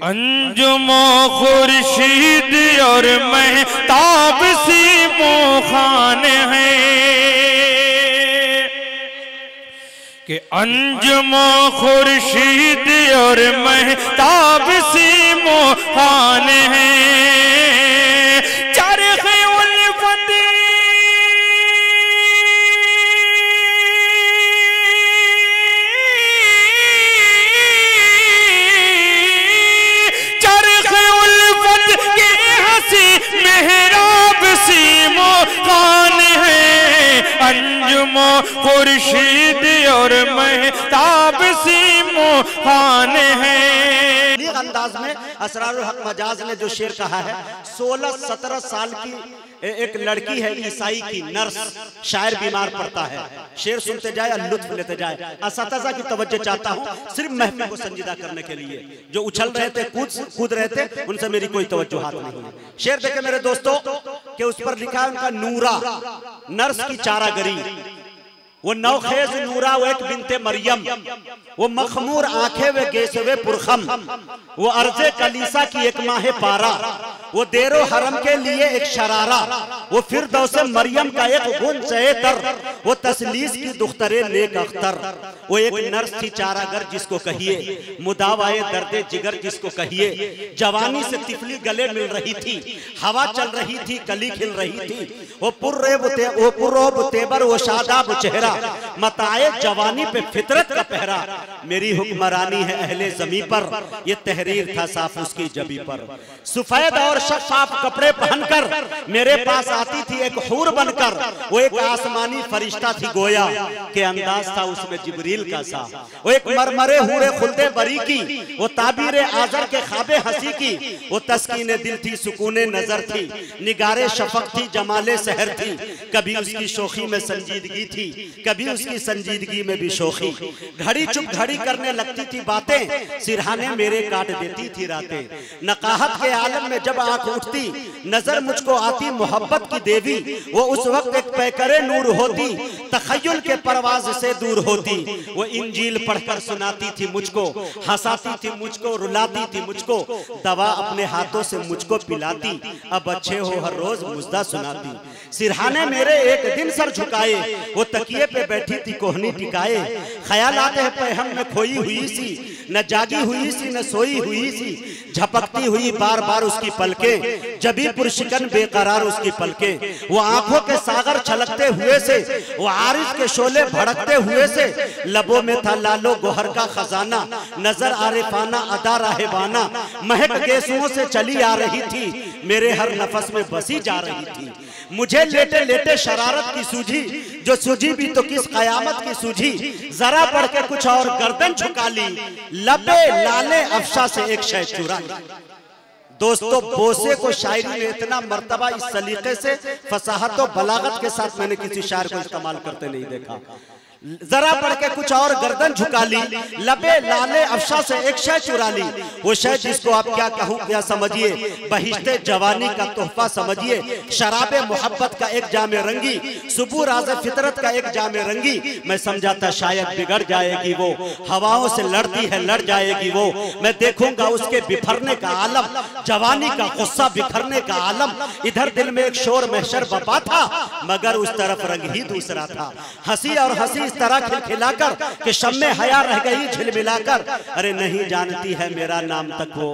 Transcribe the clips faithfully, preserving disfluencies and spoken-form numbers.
अंजुम खुर्शीद और महताब सीमो खान है कि अंजुम खुर्शीद और महताब सीमो खान है। चरख़ उल्फ़त मेहराब सीमो खान है। अंजुम खुर्शीद और महताब सीमो खान है। अंदाज में असरारुल हक मजाज ने जो शेर कहा है, सोलह सत्रह साल की एक लड़की है ईसाई की नर्स, शायर बीमार पड़ता है। शेर सुनते जाए और लुत्फ लेते जाए। असातिज़ा की तवज्जो चाहता हूँ सिर्फ महफिल को संजीदा करने के लिए। जो उछल रहे थे, कूद कूद रहे थे, उनसे मेरी कोई तवज्जो हाथ नहीं है। शेर देखे मेरे दोस्तों कि उस पर लिखा है उनका नूरा नर्स की चारागरी, वो नौखेज नूरा, वो एक बिनते मरियम, वो मखमूर आंखें, वे गेसवे पुरखम, वो अर्जे कलीसा की एक माह पारा, वो देरो हरम के लिए एक शरारा, वो फिर दौसे मरियम का एक गुन चेतर, वो तसलीस की दुख्तरे नेक अख्तर, वो एक नर्स थी चारागर जिसको कहिए, मुदावाए दर्दे जिगर जिसको कहिए। जवानी से तिफली गले मिल रही थी, हवा चल रही थी, कली खिल रही थी, वो पुर्रे वो पुर्रोब तेबर, वो शादाब चेहरा, मताए जवानी पे फितरत का पहरा। मेरी हुक्मरानी है अहले जमी पर, ये तहरीर था साफ उसकी जबी पर। सफेद और शफाफ कपड़े पहनकर मेरे पास आती थी एक हूर बनकर, वो एक आसमानी फरिश्ता थी गोया, के अंदाज था उसमें जिब्रील का सा, वो एक मरमरे हूरे खुलदे बरी की, वो ताबीरे आजर के ख्वाबे हंसी की, वो तस्कीने दिल थी, सुकूने नजर थी, निगारे शफक थी, जमाले सहर थी। कभी उसकी शोखी में संजीदगी थी, कभी उसकी संजीदगी में भी शोखी, घड़ी चुप घड़ी करने लगती थी बातें, सिरहाने मेरे काट देती थी रातें। नकाहत के आलम में जब आंख उठती, नजर मुझको आती मोहब्बत की देवी, वो उस वक्त एक पैकरे नूर होती, तखय्युल के परवाज से दूर होती, वो इंजील पढ़कर सुनाती थी मुझको, हंसाती थी मुझको, रुलाती थी मुझको, दवा अपने हाथों से मुझको पिलाती, अब अच्छे हो हर रोज मुजदा सुनाती। सिरहाने मेरे एक दिन सर झुकाए, वो तकिए पे बैठी थी कोहनी टिकाए, ख्यालात है पैहम में खोई हुई सी, न जागी हुई सी न सोई हुई सी, झपकती हुई बार बार उसकी पलकें, जबी पुरशिकन बेकरार उसकी पलकें, वो आंखों के सागर छलकते हुए से, वो आरिफ के शोले भड़कते हुए से, लबों में था लालो गोहर का खजाना, नजर आरिफाना अदा राहेबाना, महक गेसुओं से चली आ रही थी, मेरे हर नफस में बसी जा रही थी। मुझे लेटे लेटे शरारत की सूझी, जो सूझी भी तो किस कयामत की सूझी, जरा पढ़ के कुछ और गर्दन झुका ली, लबे लाले अफशा से एक शय चुरा ली। दोस्तों, बोसे को शायरी में इतना मर्तबा इस सलीके से, फसाहत और बलागत के साथ मैंने किसी शायर को इस्तेमाल करते नहीं देखा। जरा पढ़ के कुछ और गर्दन झुका ली, लबे लाले अफशा से एक शय चुरा ली, वो शय जिसको आप क्या कहूँ क्या समझिए, बहिश्ते जवानी का तोहफा समझिए, शराबे मोहब्बत का एक जामे रंगी, सुबह राज़े फितरत का एक जामे रंगी, मैं समझाता शायद बिगड़ जाएगी वो, हवाओं से लड़ती है लड़ जाएगी वो, मैं देखूंगा उसके बिफरने का आलम, जवानी का गुस्सा बिखरने का आलम। इधर दिल में एक शोर महशर बपा था, मगर उस तरफ रंग ही दूसरा था, हंसी और हंसी तरह खिलखिलाकर कि शम्मे हया रह गई झिलमिलाकर, अरे नहीं जानती है मेरा नाम तक वो,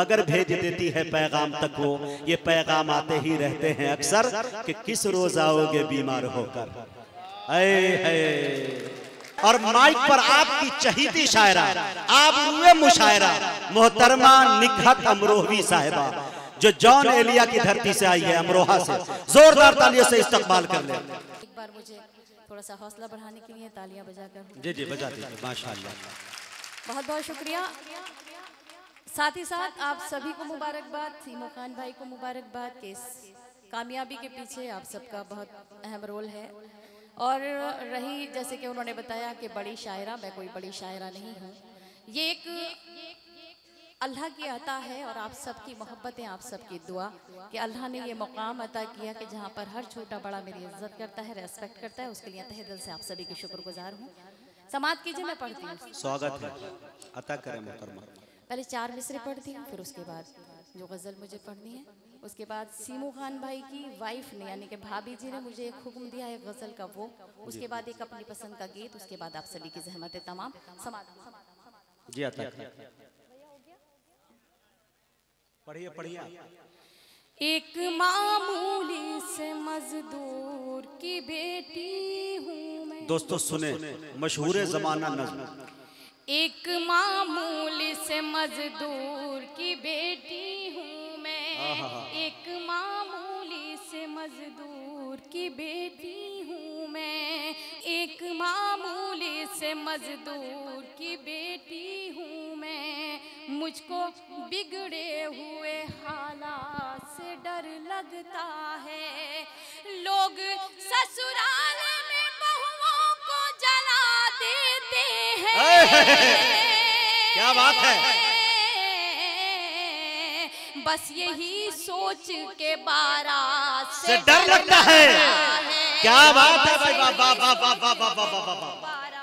मगर भेज देती है पैगाम तक वो। ये पैगाम आते ही रहते हैं अक्सर कि किस रोज आओगे बीमार होकर। अये है और माइक पर आपकी चहीती शायरा, आप हुए मुशायरा मोहतरमा निकहत अमरोही साहिबा, जो जॉन एलिया की धरती से आई है, अमरोहा से। जोरदार तालियों से इस्तकबाल कर ले। थोड़ा सा हौसला बढ़ाने के लिए तालियां बजाकर। जी जी बजा दीजिए, माशाल्लाह। बहुत बहुत शुक्रिया। साथ ही साथ आप सभी को मुबारकबाद, सीमू खान भाई को मुबारकबाद कि इस कामयाबी के पीछे आप सबका बहुत अहम रोल है। और रही, जैसे कि उन्होंने बताया कि बड़ी शायरा, मैं कोई बड़ी शायरा नहीं हूँ, ये एक अल्लाह की अता है और आप सबकी मोहब्बतें, आप सबकी दुआ कि अल्लाह ने ये मुकाम अता किया कि जहाँ पर हर छोटा बड़ा मेरी इज्जत करता है, रेस्पेक्ट करता है, उसके लिए तहे दिल से आप सभी की शुक्रगुजार हूँ। समाप्त कीजिए, मैं पढ़ती हूँ। स्वागत है, अता करें मोहतरमा। पहले चार मिसरे पढ़ती हूँ, फिर उसके बाद जो गज़ल मुझे पढ़नी है। उसके बाद सीमू खान भाई की वाइफ ने यानी कि भाभी जी ने मुझे एक हुक्म दिया है गज़ल का, वो उसके बाद एक अपनी पसंद का गीत, उसके बाद आप सभी की जहमत तमाम समाधान। जी आता पढ़िए पढ़िए। एक मामूली से मजदूर की बेटी हूँ मैं। दोस्तों सुने, मशहूर ज़माना नज़्म। एक मामूली से मजदूर की बेटी हूँ मैं, एक मामूली से मजदूर की बेटी हूँ मैं, एक मामूली से मजदूर की बेटी हूँ मैं। मुझको बिगड़े हुए हालात से डर लगता है, लोग ससुराल में बहुओं को जला देते हैं। क्या बात है। बस यही सोच के बारात से डर लगता है। क्या बात है भाई, वाह वाह वाह वाह वाह वाह वाह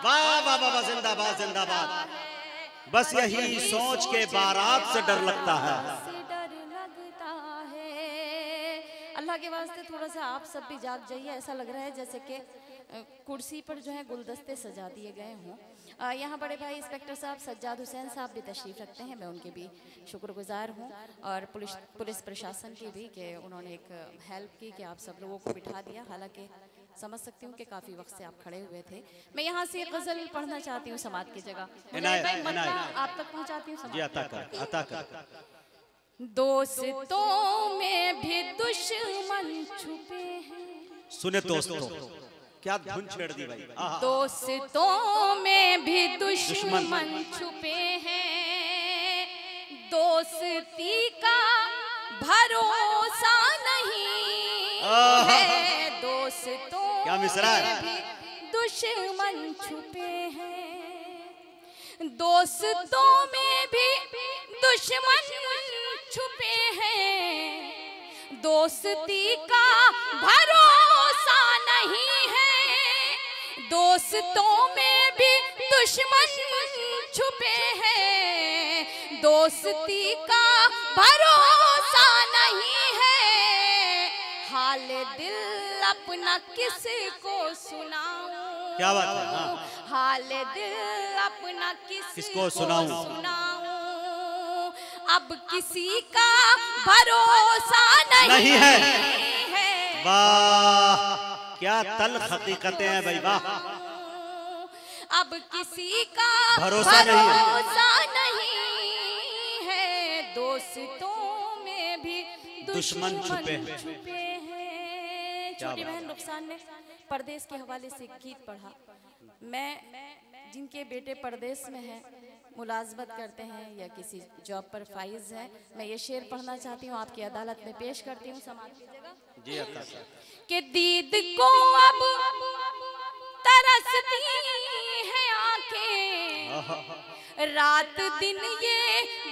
वाह वाह वाह, जिंदाबाद जिंदाबाद। बस यही सोच के बारात से डर लगता है, डर लगता है। अल्लाह के वास्ते थोड़ा सा आप सब भी जाग जाइए। ऐसा लग रहा है जैसे कि कुर्सी पर जो है गुलदस्ते सजा दिए गए हों। यहाँ बड़े भाई इंस्पेक्टर साहब सज्जाद हुसैन साहब भी तशरीफ़ रखते हैं, मैं उनके भी शुक्रगुजार हूँ और पुलिस पुलिस प्रशासन की भी कि उन्होंने एक हेल्प की कि आप सब लोगों को बिठा दिया। हालांकि समझ सकती हूँ कि काफ़ी वक्त से आप खड़े हुए थे। मैं यहाँ से गज़ल पढ़ना चाहती हूँ समाज की जगह, आप तक पहुँचाती हूँ। दोस्तों में भी दुश्मन छुपे हैं। सुने दोस्तों, क्या धुन छेड़ दी भाई। दोस्तों में भी दुश्मन छुपे हैं, दोस्ती का भरोसा नहीं है। दोस्तों क्या मिसरा है, दुश्मन छुपे हैं, दोस्तों में भी दुश्मन छुपे हैं, दोस्ती का भरोसा नहीं है। दोस्तों में भी दुश्मन छुपे हैं, दोस्ती का भरोसा नहीं है। हाल दिल अपना किसको सुनाऊं। क्या बात है। हाँ। हाल दिल अपना किसको सुनाऊं सुनाऊं अब किसी का भरोसा नहीं है। वाह क्या तल्ख हकीकतें हैं भाई, वाह। अब किसी का भरोसा नहीं है, दोस्तों में भी दुश्मन छुपे हैं। छोटी बहन नुकसान ने परदेश के हवाले से गीत पढ़ा। मैं जिनके बेटे परदेश में हैं, मुलाजमत करते हैं या किसी जॉब पर फाइज है, मैं ये शेर पढ़ना चाहती हूँ, आपकी अदालत में पेश करती हूँ समाज की जगह। जी अता के दीद को अब तरसती है आंखें, रात दिन ये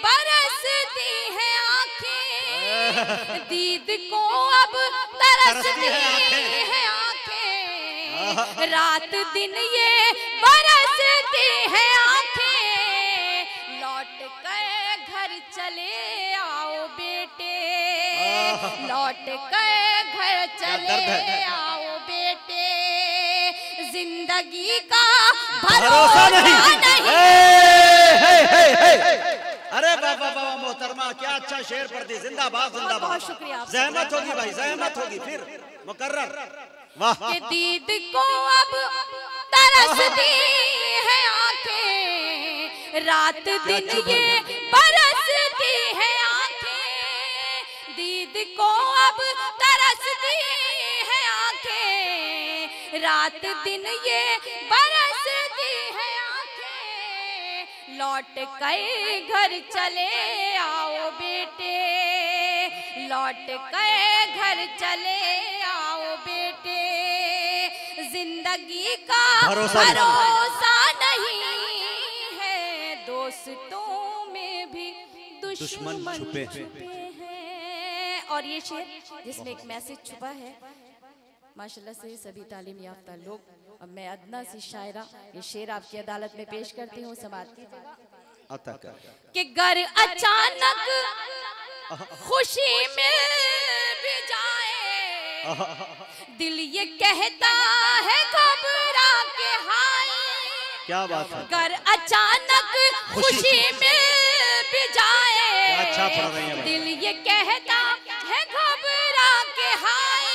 बरसती है आंखें। दीद को अब तरसती है आंखें, रात दिन ये बरसती है आंखें। लौट कर घर चले आओ बेटे, लौट कर घर चले आओ बेटे, जिंदगी का भरोसा नहीं। अरे बाबा बाबा मोहतरमा, क्या अच्छा शेर पढ़ती, जिंदाबाद जिंदाबाद। बहुत शुक्रिया, जहमत होगी भाई, जहमत होगी फिर मुकर्रर। वाह। दीद को अब तरसती है आंखें, रात दिन ये बरसती है आंखें। दीद को अब तरसती है आंखें, रात दिन ये बरसती है आंखें। लौट कर घर चले आओ बेटे, लौट कर घर चले आओ बेटे, जिंदगी का भरोसा नहीं है। दोस्तों में भी दुश्मन छुपे हैं। और ये शेर जिसमें एक मैसेज छुपा है, माशाल्लाह से सभी तालीम याफ्ता लोग। अब मैं अदना सी शायरा ये शेर आपकी अदालत में पेश करती हूँ समाज की। अता कर कि घर अचानक खुशी मिल भी जाए दिल ये कहता है घबरा के हाय। क्या बात है। घर अचानक खुशी मिल भी जाए दिल ये कहता है घबरा के हाय।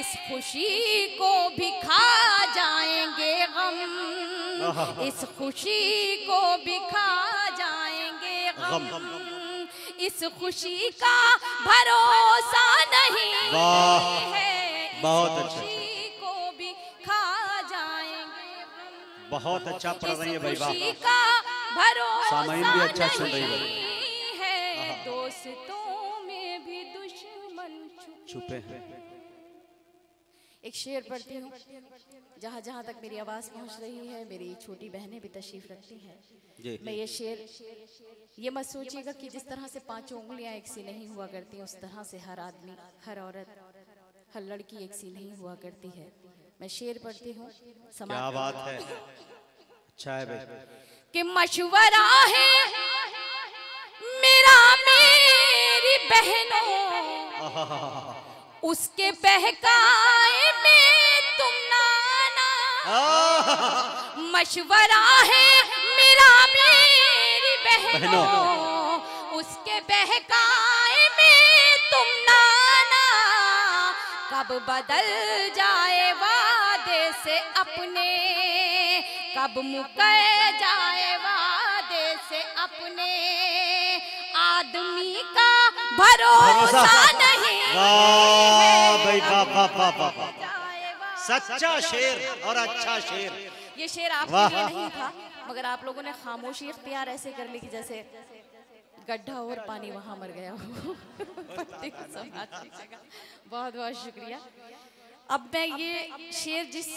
इस खुशी को भी खा जाएंगे गम, इस खुशी को भी खा जाएंगे गम, इस खुशी का भरोसा नहीं है, बहुत अच्छा खुशी को भी खा जाएंगे। बहुत अच्छा पढ़ रही है भाई, खुशी का भरोसा भी अच्छा सुन रही है। दोस्तों में भी दुश्मन छुपे हैं। एक शेर पढ़ती हूँ, जहाँ जहाँ तक मेरी आवाज़ पहुँच रही है मेरी छोटी बहनें भी तशरीफ रखती हैं। मैं ये शेर, ये मत सोचिएगा कि जिस तरह से पांचों उंगलियाँ एक सी नहीं हुआ करती हैं उस तरह से हर आदमी, हर औरत, हर लड़की एक सी नहीं हुआ करती है। मैं शेर पढ़ती हूँ। क्या बात है, अच्छा है भाई। कि मशवरा है मेरा मेरी बहनों, उसके बहकाए में तुम ना आना। मशवरा है मेरा मेरी बहनों, उसके बहकाए में तुम ना आना। कब बदल जाए वादे से अपने, कब मुकर जाए वादे से अपने। आदमी का भरोसा नहीं है। सच्चा शेर और अच्छा शेर। ये शेर आपके लिए नहीं था मगर आप लोगों ने खामोशी इख्तियार ऐसे कर ली कि जैसे गड्ढा और पानी वहाँ मर गया हो। बहुत बहुत शुक्रिया। अब मैं ये शेर जिस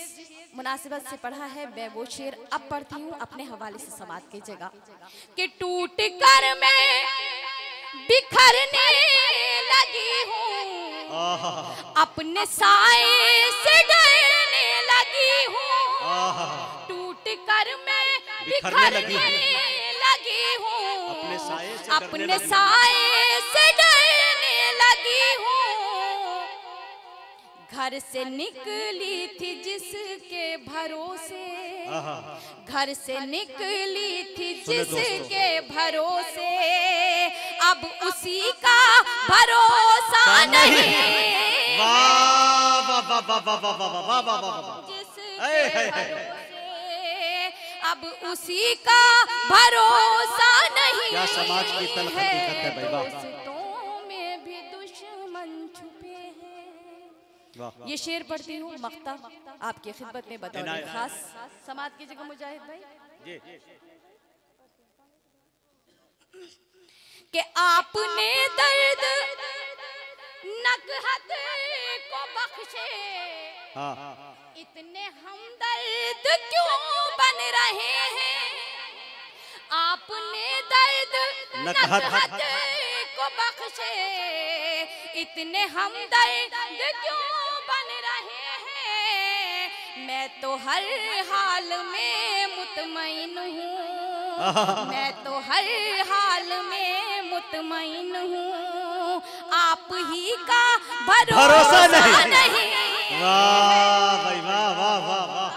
मुनासिबत से पढ़ा है मैं वो शेर अब पढ़ती हूँ, अपने हवाले से समाप्त कीजिएगा। कि टूट कर मैं बिखरने लगी हूँ, अपने साए से डरने लगी हूँ। टूट कर मैं बिखरने लगी हूँ, अपने साए से डरने लगी हूँ। घर से निकली थी जिसके भरोसे, घर से निकली थी जिसके भरोसे, अब उसी का भरोसा नहीं। अब उसी का भरोसा नहीं। क्या समाज की तलख हकीकत है भाई, वाह। ये शेर पढ़ती हूँ, मक्ता आपकी खिदमत में बतौर खास समात की जगह। मुजाहिद भाई कि आपने दर्द नकहत को बख्शे, इतने हमदर्द क्यों बन रहे हैं। आपने दर्द नकहत को बख्शे, इतने हमदर्द क्यों बन रहे हैं। मैं तो हर हाल में मुतमईन हूँ, मैं तो हर हाल में मुतमईन हूँ। आप ही का भरोसा नहीं। वाह भाई वाह वाह वाह वाह,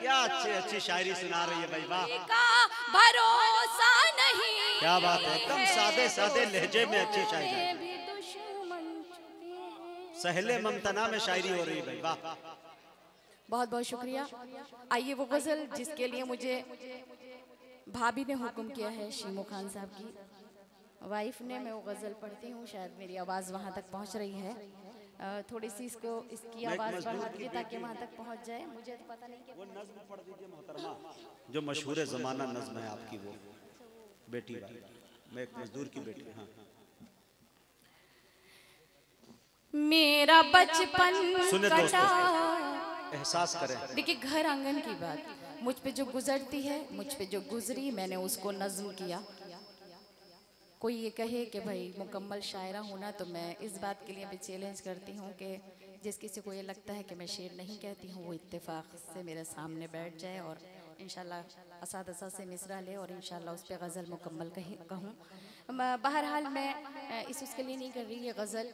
क्या अच्छी अच्छी शायरी सुना रही है भाई, वाह। का भरोसा नहीं, क्या बात है। एकदम सादे सादे लहजे में अच्छी शायरी, सहले ममतना में शायरी हो रही है भाई, वाह। बहुत बहुत शुक्रिया। आइए वो गज़ल जिसके लिए मुझे भाभी ने हुक्म किया है, शीमू खान साहब की वाइफ ने, मैं वो गज़ल पढ़ती हूँ। शायद मेरी आवाज़ वहाँ तक पहुँच रही है, थोड़ी सी इसको इसकी आवाज़ बढ़ा दीजिए ताकि वहाँ तक पहुँच जाए। मुझे तो पता नहीं, वो नज़्म पढ़ दीजिए मोहतरमा, जो मशहूर ज़माना नज़्म है आपकी, वो बेटी मैं एक मजदूर की बेटी। हाँ, मेरा बचपन कटा, एहसास करें। देखिए घर आंगन की बात, मुझ पे जो गुजरती है, मुझ पे जो गुजरी, मैंने उसको नज़्म किया। कोई ये कहे कि भाई मुकम्मल शायरा होना, तो मैं इस बात के लिए भी चैलेंज करती हूँ कि जिस किसी को ये लगता है कि मैं शेर नहीं कहती हूँ वो इत्तेफाक से मेरे सामने बैठ जाए और इंशाल्लाह असादसा से मिसरा ले और इंशाल्लाह उस पर गज़ल मुकम्मल कहीं कहूँ। बहरहाल मैं इस उसके लिए नहीं कर रही, ये गज़ल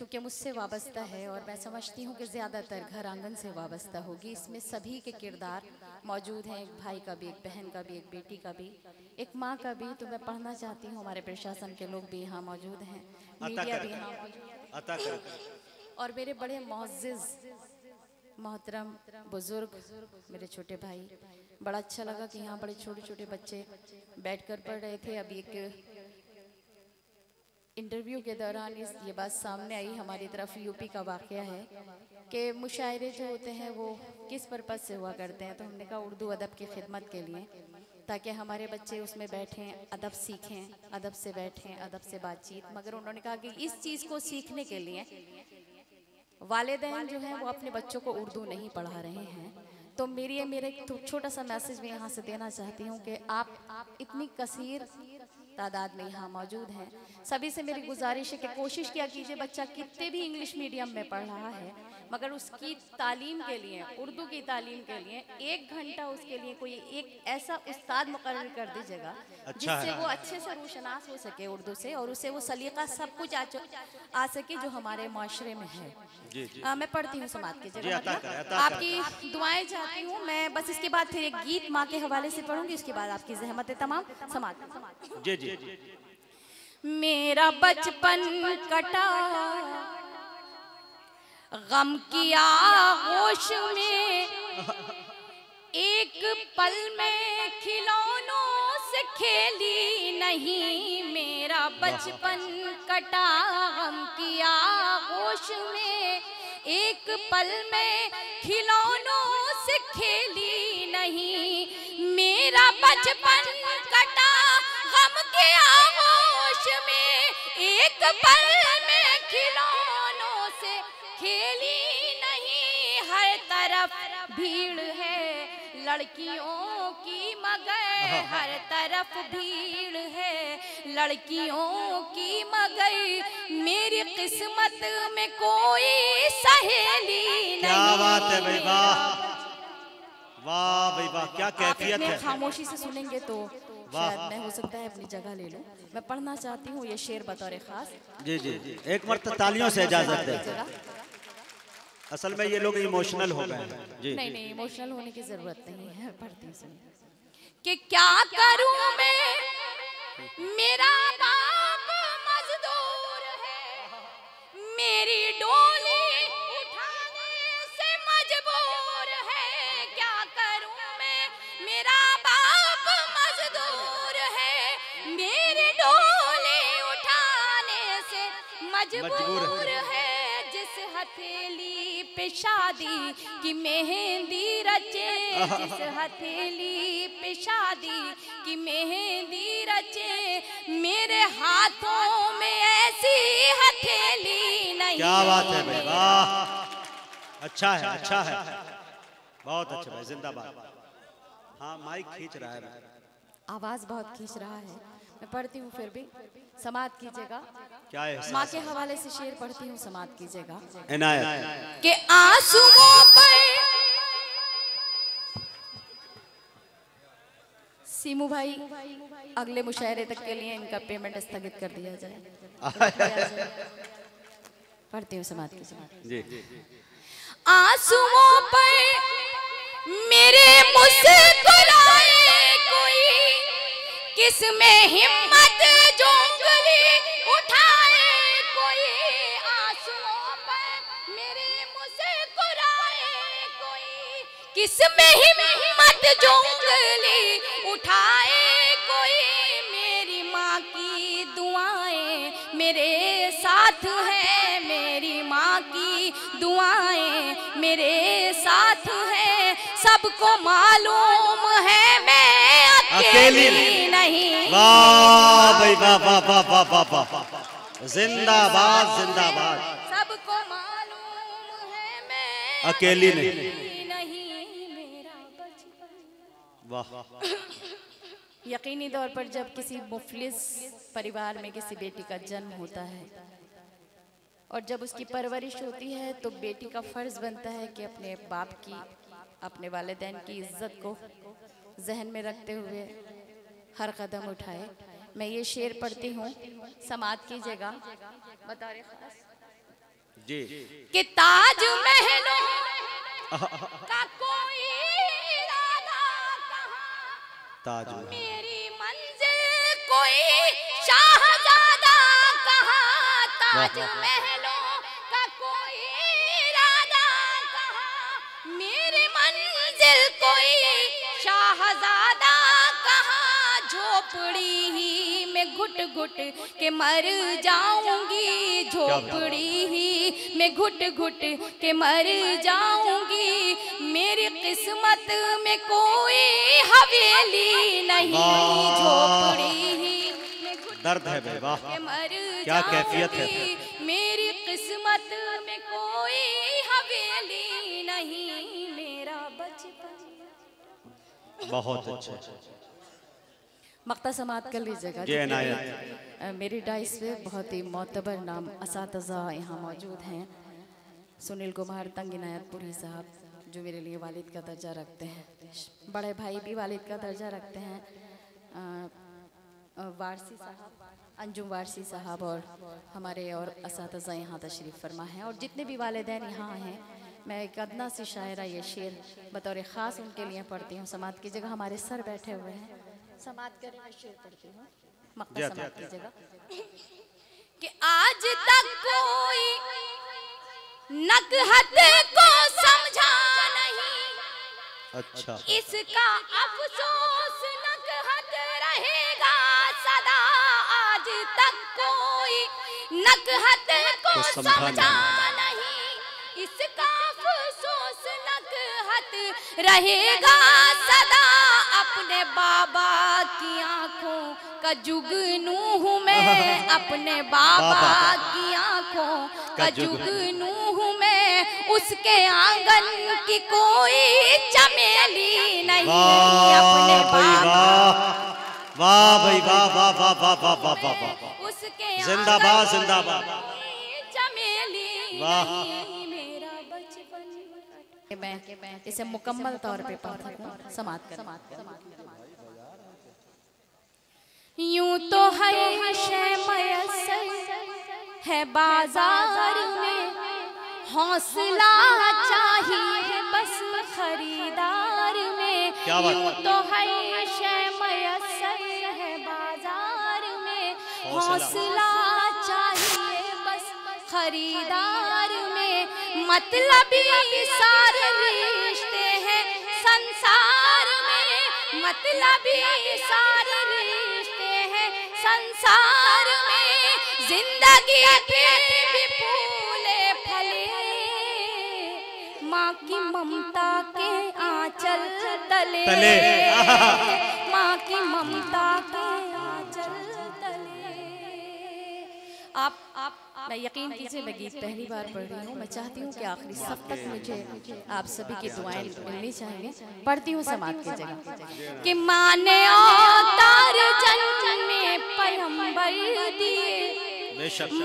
चूँकि मुझसे वाबस्ता है और मैं समझती हूँ कि ज़्यादातर घर आंगन से वाबस्ता होगी। इसमें सभी के किरदार मौजूद हैं, एक भाई का भी, एक बहन का भी, एक बेटी का भी, एक माँ का भी। तो मैं पढ़ना चाहती हूँ, हमारे प्रशासन के लोग भी यहाँ मौजूद हैं, मीडिया भी यहाँ मौजूद है, और मेरे बड़े मोअज़्ज़िज़ मोहतरम बुज़ुर्ग मेरे छोटे भाई। बड़ा अच्छा लगा कि यहाँ बड़े छोटे छोटे बच्चे बैठकर पढ़ रहे थे। अभी एक इंटरव्यू के दौरान इस ये बात सामने आई हमारी तरफ, यूपी का वाक़या है कि मुशायरे जो होते हैं वो किस पर्पज़ से हुआ करते हैं। तो हमने कहा उर्दू अदब की खिदमत के लिए, ताकि हमारे बच्चे उसमें बैठें, अदब सीखें, अदब से बैठें, अदब से बातचीत। मगर उन्होंने कहा कि इस चीज़ को सीखने के लिए वालिदैन जो हैं वो अपने बच्चों को उर्दू नहीं पढ़ा रहे हैं। तो मेरी मेरे छोटा सा मैसेज मैं यहाँ से देना चाहती हूँ कि आप इतनी कसीर तादाद में यहाँ मौजूद हैं, सभी से मेरी गुजारिश है कि कोशिश किया कीजिए, बच्चा कितने भी इंग्लिश मीडियम में पढ़ रहा है मगर उसकी तालीम के लिए, उर्दू की तालीम के लिए एक घंटा उसके लिए कोई एक ऐसा उस्ताद मुकर्रर कर दीजिएगा जिससे वो अच्छे से रोशनास हो सके उर्दू से, और उसे वो सलीका सब कुछ आ, आ सके जो हमारे माशरे में है। जी, जी। आ, मैं पढ़ती हूँ, समाप्त कीजिएगा, आपकी दुआएं चाहती हूँ। मैं बस इसके बाद फिर एक गीत माँ के हवाले से पढ़ूँगी, उसके बाद आपकी जहमत है तमाम। समाप्त। मेरा बचपन कटा गम की आगोश में, एक पल में खिलौनों से खेली नहीं। मेरा बचपन कटा गम की आगोश में, एक पल में खिलौनों से खेली नहीं। मेरा बचपन कटा गम के आगोश में, एक पल में खिलौनों से खेली नहीं। हर तरफ भीड़ है लड़कियों की, मगर हर तरफ भीड़ है लड़कियों की, मगर मेरी किस्मत में कोई सहेली नहीं। वाह भाई वाह, क्या कैफियत है। खामोशी से सुनेंगे तो शायद मैं हो सकता है अपनी जगह ले लूं। मैं पढ़ना चाहती हूँ ये शेर बतौर खास। जी जी जी, एक मर्तबा तालियों से इजाजत दे। असल में ये लोग इमोशनल हो गए हैं। जी नहीं नहीं, इमोशनल होने की जरूरत नहीं है, पढ़ती सुनिए। कि क्या करूं मैं, मेरा बाप मजदूर है, मेरी डोली उठाने से मजबूर है। क्या करूं मैं, मेरा बाप मजदूर है, मेरी डोली उठाने से मजबूर है। जिस हथेली पे शादी की मेहंदी रचे, जिस हथेली पे शादी की मेहंदी रचे, मेरे हाथों में ऐसी हथेली नहीं। क्या बात है भाई, वाह, अच्छा है अच्छा है, बहुत अच्छा भाई, जिंदाबाद। हाँ माइक खींच रहा है, आवाज बहुत खींच रहा है। मैं पढ़ती हूँ फिर भी, समाप्त कीजिएगा। क्या है माँ के हवाले से शेर पढ़ती हूँ, समाप्त कीजिएगा। के आंसुओं पर सीमू भाई अगले मुशायरे तक के लिए इनका पेमेंट स्थगित कर दिया जाए। पढ़ती हूँ, समाप्त कीजिएगा। आंसुओं पर मेरे मुस्कुराए कोई, किसमें हिम्मत जो उंगली उठाए कोई। आंसुओं पर मेरे मुस्कुराए कोई, किसमें हिम्मत जो उंगली उठाए कोई। मेरी माँ की दुआएं मेरे साथ हैं, मेरी माँ की दुआएं मेरे साथ हैं। सबको मालूम है मैं अकेली नहीं। वाह भाई वाह वाह वाह वाह, जिंदाबाद जिंदाबाद। सबको मालूम है मैं अकेली नहीं नहीं। मेरा बचपन, वाह। यकीनी तौर पर जब किसी मुफलिस परिवार में किसी बेटी का जन्म होता है और जब उसकी परवरिश होती है तो बेटी का फर्ज बनता है कि अपने बाप की, अपने वालिदैन की इज्जत को जहन में रखते हुए हर कदम उठाए। मैं ये शेर पढ़ती हूँ, समात कीजिएगा। बता रहे जी कि ताज महलों का कोई इरादा ताज मेरी मंजिल कोई शाहजादा कहा ताज महलों का कोई इरादा कहा मेरी मंजिल कोई शाहजादा कहा झोपड़ी ही घुट घुट के मर जाऊंगी झोपड़ी ही मैं घुट घुट के मर जाऊंगी मेरी किस्मत में कोई हवेली नहीं झोपड़ी ही मैं दर्द है के मर क्या कैफियत है मेरी किस्मत में कोई हवेली नहीं मेरा बचपन। बहुत अच्छा मक्ता समाप्त कर लीजिएगा। मेरी डाइस पे बहुत ही मोतबर नाम असातजा यहाँ मौजूद हैं। सुनील कुमार तंगिनायतपुरी साहब जो मेरे लिए वालिद का दर्जा रखते हैं, बड़े भाई भी वालिद का दर्जा रखते हैं। आ, वारसी साहब, अंजुम वारसी साहब और हमारे और असातजा यहाँ तशरीफ़ फरमा हैं और जितने भी वालिदैन यहाँ आए हैं, मैं एक अदना सी शायरा ये शेर बतौर ख़ास उनके लिए पढ़ती हूँ। समाप्त की जगह हमारे सर बैठे हुए हैं, समाप्त करें, मैं शेयर करती हूँ। मक्ता समाप्त कीजिएगा कि आज तक कोई नकहत को समझा नहीं। अच्छा, इसका अफसोस नकहत रहेगा सदा। आज तक कोई नकहत को समझा नहीं, इसका अफसोस नकहत रहेगा सदा। अपने बाबा की आंखों का जुगनू हूँ मैं, अपने बाबा की आंखों का जुगनू हूँ मैं, उसके आंगन की कोई चमेली नहीं। अपने बाबा, वाह भाई वाह वाह वाह वाह वाह वाह वाह वाह, उसके जिंदाबाद जिंदाबाद चमेली नहीं मेरा बचपन। मैं इसे मुकम्मल तौर पे पढ़ समाप्त कर। यूं तो हर शय मयस्सर है बाजार में, हौसला चाहिए बस खरीदार में। यूं तो हर शय मयस्सर है बाजार में, हौसला चाहिए बस खरीदार में। मतलबी सारे रिश्ते हैं संसार में, मतलबी सारे रिश्ते हैं संसार में। जिंदगी के भी फूले फले माँ की ममता के आंचल तले, माँ की ममता के आंचल तले। आप आप मैं यकीन कीजिए मैं गीत पहली बार पढ़ रही हूँ। मैं चाहती हूँ कि आखिरी सब तक मुझे आप सभी की दुआएं मिलनी चाहिए। पढ़ती हूँ समाप्त की जगह कि माने अवतार जन्म में पैगंबर दिए,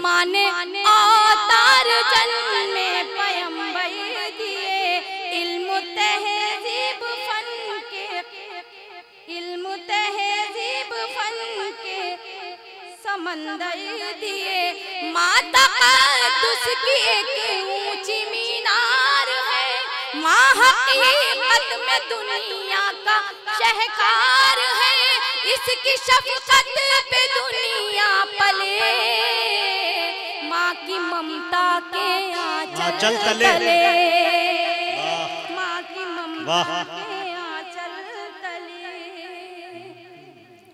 माने अवतार जन्म में पैगंबर दिए। इल्म तहजीब फन के, इल्म तहजीब फन के समंदर दिए। माता उसकी एक ऊंची मीनार है, माँ हकीकत में दुनिया का शहकार है। इसकी शफकत पे दुनिया पले, माँ की ममता के आंचल तले, माँ की ममता के आंचल तले।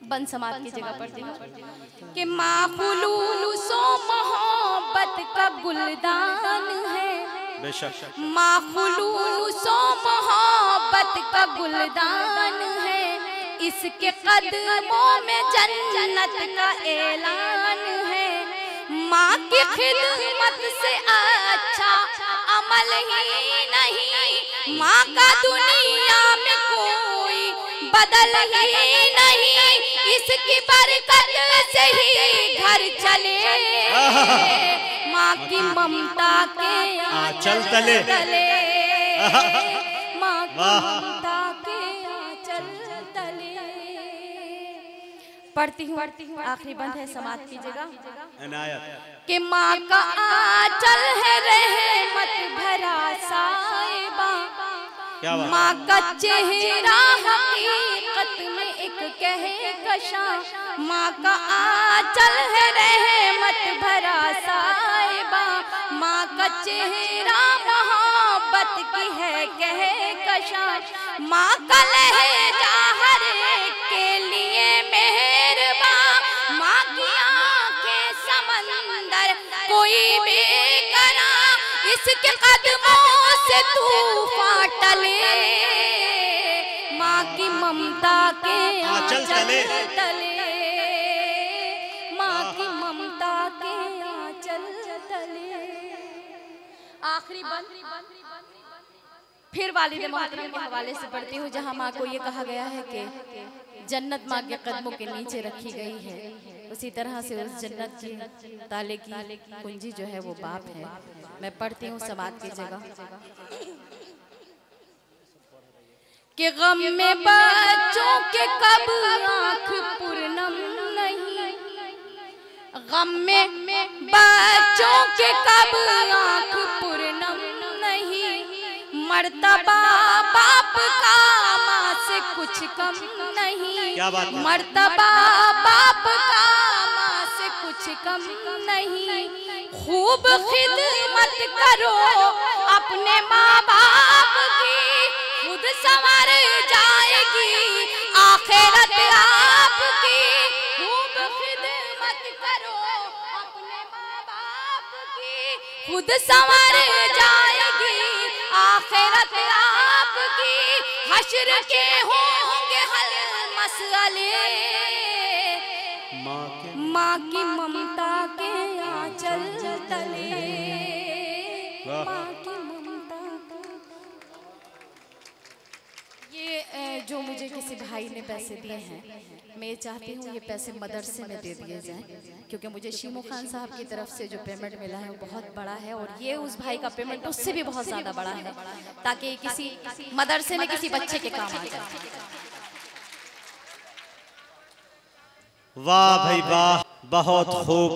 बन समाज की जगह पर कि माँ खुलूसो मोहब्बत का गुलदान है, माँ खुलूसो मोहब्बत का गुलदान है। इसके कदमों में जन्नत का ऐलान है, माँ की खिदमत से अच्छा अमल ही नहीं। माँ का दुनिया में कोई बदल ही नहीं, इसकी बरकत से ही घर चले। माँ की ममता के आंचल तले, माँ ममता के आंचल तले। पढ़ती हूँ आखिरी बंद है, समाज की जगह अनायत कि माँ का आंचल है रहमत भरा साईबा, माँ का चेहरा हकीकत में एक कहकशा, माँ का आंचल है रहमत भरा साईबा, माँ का चेहरा मोहब्बत की है कहकशा, माँ का लहजा हर एक के लिए मेहरबा, माँ की आंखें समंदर कोई बेकरा, इसके कदमों से तूफान टले, माँ की ममता के आंचल तले, माँ की ममता के आंचल तले। आखिरी बंद फिर वालिद मोहतरम के हवाले से पढ़ती हूँ, जहाँ माँ को ये कहा गया है कि जन्नत माँ के कदमों के नीचे रखी गई है, उसी तरह से उस जन्नत की ताले की कुंजी जो है वो बाप है। मैं पढ़ती हूँ समाज की जगह कि गम में बच्चों के कब आँख पूर्णम नहीं, गम में बच्चों के कब आँख पूर्णम नहीं, मर्तबा बाप का माँ से कुछ कम नहीं, मर्तबा बाप का माँ से कुछ कम नहीं, खूब खिदमत करो अपने माँ बाप की, खुद संवर जाएगी आखिरत आपकी, खूब खिदमत करो अपने माँ बाप की, खुद संवर जाएगी आखिरत आपकी, हश्र के होंगे हल मसले, माँ की ममता के आंचल तले, माँ की ममता के। ये जो मुझे किसी भाई ने पैसे दिए हैं, मैं चाहती हूँ ये पैसे मदरसे में दे दिए जाएं, क्योंकि मुझे शिमू खान साहब की तरफ से जो पेमेंट मिला है वो बहुत बड़ा है, और ये उस भाई का पेमेंट उससे भी बहुत ज़्यादा बड़ा है, ताकि किसी मदरसे में किसी बच्चे के काम आ जाए। वाह भाई वाह, बहुत खूब।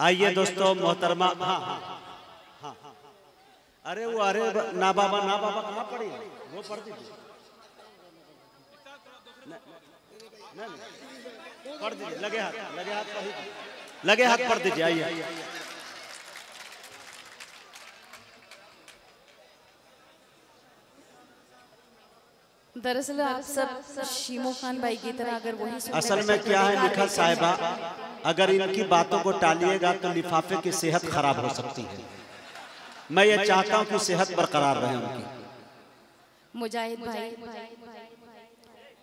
आइए दोस्तों मोहतरमा, अरे वो अरे ना बाबा ना बाबा कहाँ पड़ी वो पढ़ती नहीं, नहीं। पढ़ दीजिए, लगे हाथ लगे हाथ लगे हाथ पढ़ दीजिए। आइए दरअसल आप सब शिमू खान भाई की तरह अगर वही असल में क्या है निखत साहिबा, अगर इनकी बातों को टालिएगा तो लिफाफे की सेहत खराब हो सकती है। मैं ये चाहता हूँ कि सेहत बरकरार रहे उनकी। मुजाहिद भाई,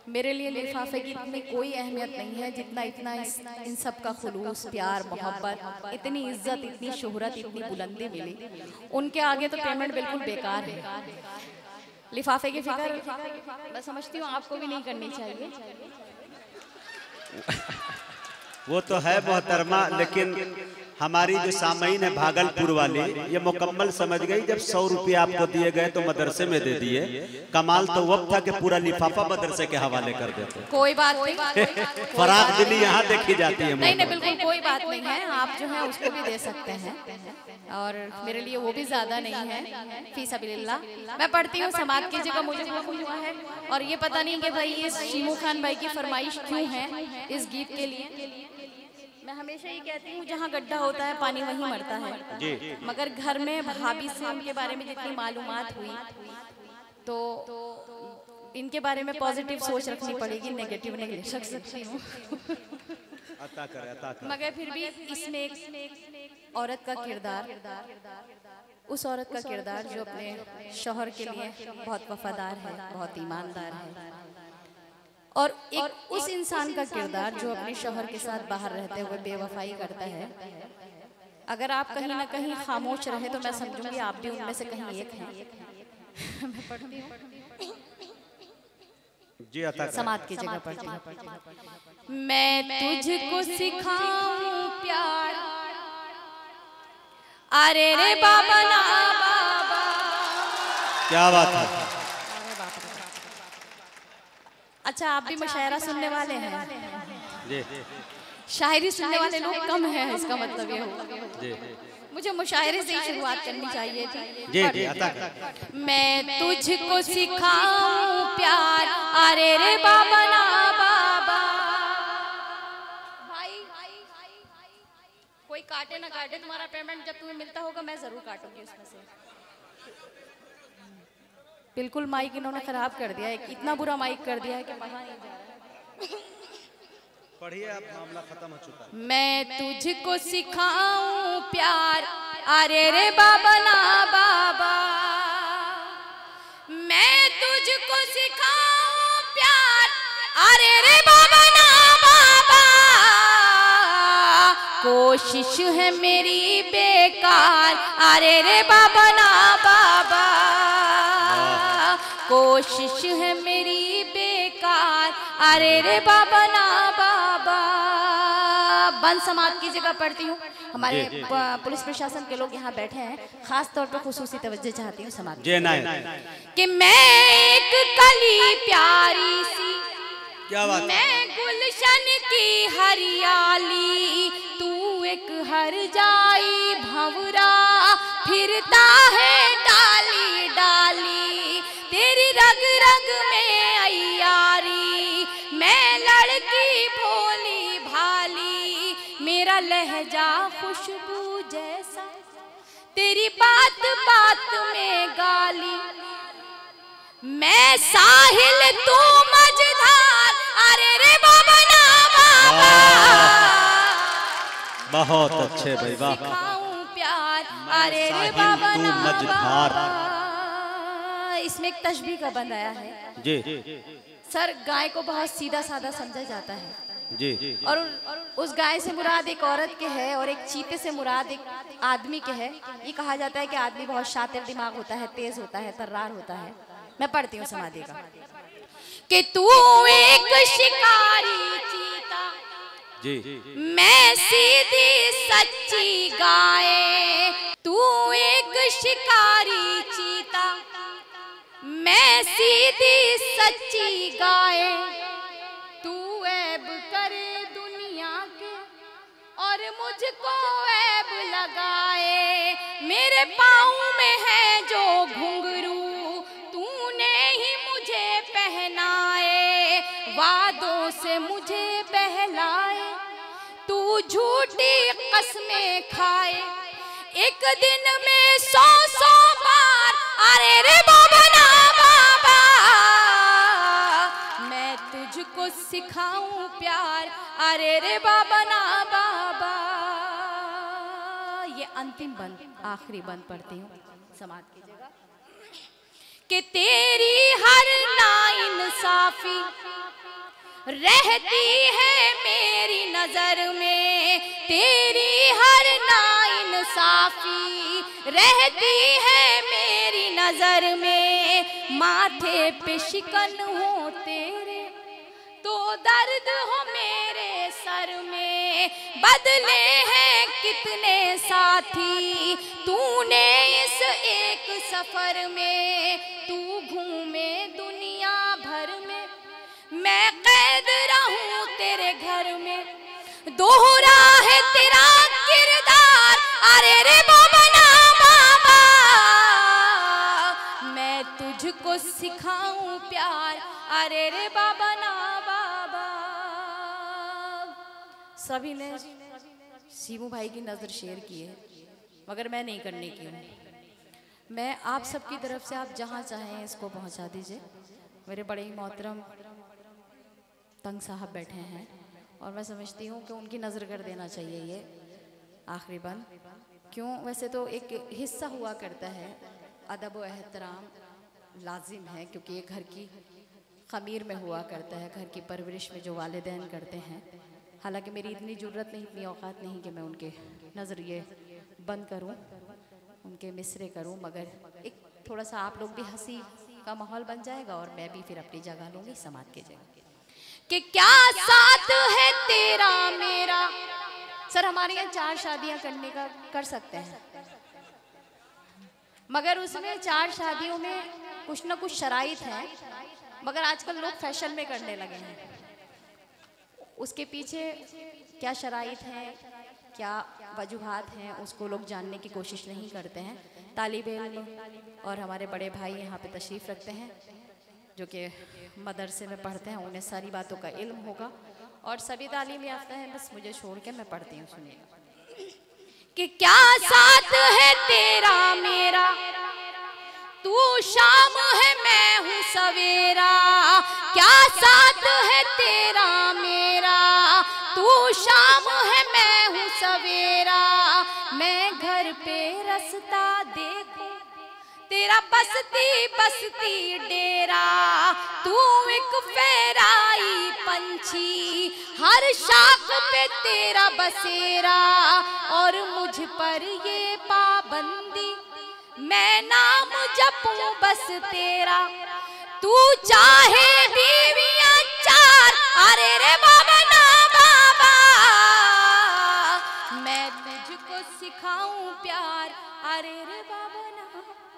मेरे लिए लिफाफे की इतनी कोई अहमियत नहीं है जितना इतना इस, इन सब का खुलूस, प्यार, मोहब्बत, इतनी इज्जत, इतनी शोहरत, इतनी बुलंदी मिली। उनके आगे तो पेमेंट बिल्कुल बेकार है। लिफाफे की फिक्र मैं समझती हूँ आपको भी नहीं करनी चाहिए। वो तो है मोहतरमा, लेकिन हमारी जो सामईन है भागलपुर वाले, ये मुकम्मल समझ गई। जब सौ रुपये आपको दिए गए तो मदरसे में दे दिए, कमाल तो वक्त था कि पूरा लिफाफा मदरसे के हवाले कर देते। कोई बात नहीं, फराग दिली यहाँ देखी जाती है। नहीं नहीं बिल्कुल कोई बात नहीं है, आप जो है उसको भी दे सकते हैं, और मेरे लिए वो भी ज्यादा नहीं है, फी सबिलिल्लाह। मैं पढ़ती हूँ समाज की जगह, मुझे हुआ है और ये पता नहीं कि भाई ये शिमू खान भाई की फरमाइश क्यों है इस गीत के लिए। मैं हमेशा ये कहती हूँ जहाँ गड्ढा होता है पानी वहीं मरता है, जी, जी, मगर घर में भाभी साहब के बारे में जितनी मालूमात हुई तो इनके बारे में पॉजिटिव सोच रखनी पड़ेगी, नेगेटिव नहीं ले सकती हूँ। मगर फिर भी इसमें एक औरत का किरदार, उस औरत का किरदार जो अपने शौहर के लिए बहुत वफादार है, बहुत ईमानदार है, और एक और उस इंसान का किरदार जो अपने शौहर के साथ बाहर रहते हुए बेवफाई करता है। अगर आप कहीं ना कहीं खामोश रहे तो मैं समझूंगी आप भी उनमें से कहीं एक हैं। समाज की जगह पढ़ती हूँ मैं, तुझको सिखाऊं प्यार, अरे रे बाबा ना बाबा, क्या बात है, अच्छा आप भी मुशायरा सुनने वाले हैं। शायरी सुनने वाले लोग कम हैं, इसका मतलब ये हो मुझे मुशायरे से ही शुरुआत करनी चाहिए थी। मैं तुझको सिखाऊं प्यार, अरे रे बाबा ना बाबा। भाई कोई काटे ना काटे, तुम्हारा पेमेंट जब तुम्हें मिलता होगा मैं जरूर काटूंगी उसमें से। बिल्कुल माइक इन्होंने खराब कर दिया है, इतना बुरा माइक कर दिया है कि पता नहीं जा रहा है। पढ़िए आप, मामला खत्म हो चुका है। मैं तुझको सिखाऊं प्यार, अरे रे बाबा ना बाबा। मैं तुझको सिखाऊं प्यार, अरे रे बाबा ना बाबा। कोशिश है मेरी बेकार, अरे रे बाबा ना बाबा। कोशिश है मेरी बेकार, अरे रे बाबा ना बाबा। बन समाज की जगह पढ़ती हूँ। हमारे पुलिस प्रशासन के लोग यहाँ बैठे हैं, खास तौर पर खुसूसी तवज्जो चाहती हूँ समाज कि मैं एक कली प्यारी सी, क्या बात, मैं गुलशन की हरियाली, तू एक हर जाई भंवरा फिरता है डाली डाली, तेरी रग रग में अयारी, मैं लड़की भोली भाली, मेरा लहजा खुशबू जैसा, तेरी बात बात में गाली, मैं साहिल तू मझधार, अरे रे बाबा ना बाबा। बहुत अच्छे भाई, बाबा प्यार, अरे रे बाबा ना बाबा। इसमें एक तशबीह का बंद आया है जी। सर गाय को बहुत सीधा साधा समझा जाता है जी, और उस गाय से मुराद एक औरत के है और एक चीते से मुराद एक आदमी के है। ये कहा जाता है कि आदमी बहुत शातिर दिमाग होता है, तेज होता है, तर्रार होता है। मैं पढ़ती हूँ समाधि का कि तू एक शिकारी चीता जी, मैं सीधी सच्ची गाय, तू एक शिकारी चीता, मैं सीधी सच्ची गाय, तू ऐब करे दुनिया के और मुझको ऐब लगाए, मेरे पाँव में है जो घुंघरू तूने ही मुझे पहनाए, वादों से मुझे बहलाए, तू झूठी कसमें खाए, एक दिन में सौ सौ बार, अरे रे बाबा ना बाबा। मैं तुझको सिखाऊं प्यार, अरे रे बाबा ना बाबा। ये अंतिम बंद, आखिरी बंद पढ़ती हूँ समाज की जगह कि तेरी हर नाइंसाफी रहती है मेरी नजर में, तेरी हर नाइंसाफी रहती है मेरी नजर में, माथे पे शिकन हो तेरे तो दर्द हो मेरे सर में, बदले हैं कितने साथी तूने इस एक सफर में, तू घूमे दुनिया भर में, मैं कैद रहूं तेरे घर में, दोहरा है तेरा किरदार, अरे रे बाबा ना बाबा। मैं तुझको सिखाऊं प्यार, अरे रे बाबा ना बाबा। सभी ने सीमू भाई की नज़र शेयर की है, मगर मैं नहीं करने की हूँ। मैं आप सबकी तरफ से आप जहाँ चाहें इसको पहुँचा दीजिए। मेरे बड़े ही मोहतरम तंग साहब बैठे हैं और मैं समझती हूँ कि उनकी नज़र कर देना चाहिए ये आखिरी बंद। क्यों, वैसे तो एक हिस्सा हुआ करता है, अदब व एहतराम लाजिम है क्योंकि ये घर की खमीर में हुआ करता है, घर की परवरिश में जो वालिदैन करते हैं। हालांकि मेरी इतनी जुर्रत नहीं, इतनी औकात नहीं कि मैं उनके नज़रिए बंद करूँ, उनके मिसरे करूँ, मगर एक थोड़ा सा आप लोग भी हंसी का माहौल बन जाएगा और मैं भी फिर अपनी जगह लूँगी समाज की जगह कि क्या साथ है तेरा मेरा। सर हमारे यहाँ चार शादियां करने का कर सकते हैं, मगर उसमें चार शादियों में कुछ ना कुछ शराइत है मगर आजकल लोग फैशन में करने लगे हैं। उसके पीछे क्या शराइत हैं, क्या वजूहात हैं, उसको लोग जानने की कोशिश नहीं करते हैं। तालिबे इल्म और हमारे बड़े भाई यहाँ पे तशरीफ़ रखते हैं जो कि मदरसे में पढ़ते हैं, उन्हें सारी बातों का इल्म होगा और सभी तालीम याफ्ता हैं। बस मुझे छोड़ के मैं पढ़ती हूँ, सुनिएगा। कि क्या साथ है तेरा मेरा, तू शाम है मैं हूँ सवेरा। क्या साथ है तेरा मेरा, तू शाम है मैं हूँ सवेरा। मैं घर पे रास्ता देखूं तेरा बसती बसती डेरा। तू एक फेराई पंछी हर शाख पे तेरा बसेरा। और मुझ पर ये पाबंदी मैं नाम जपूं बस तेरा। तू चाहे बीवियां चार, अरे रे बाबा ना बाबा, मैं तुझको सिखाऊं प्यार, अरे रे बाबा ना।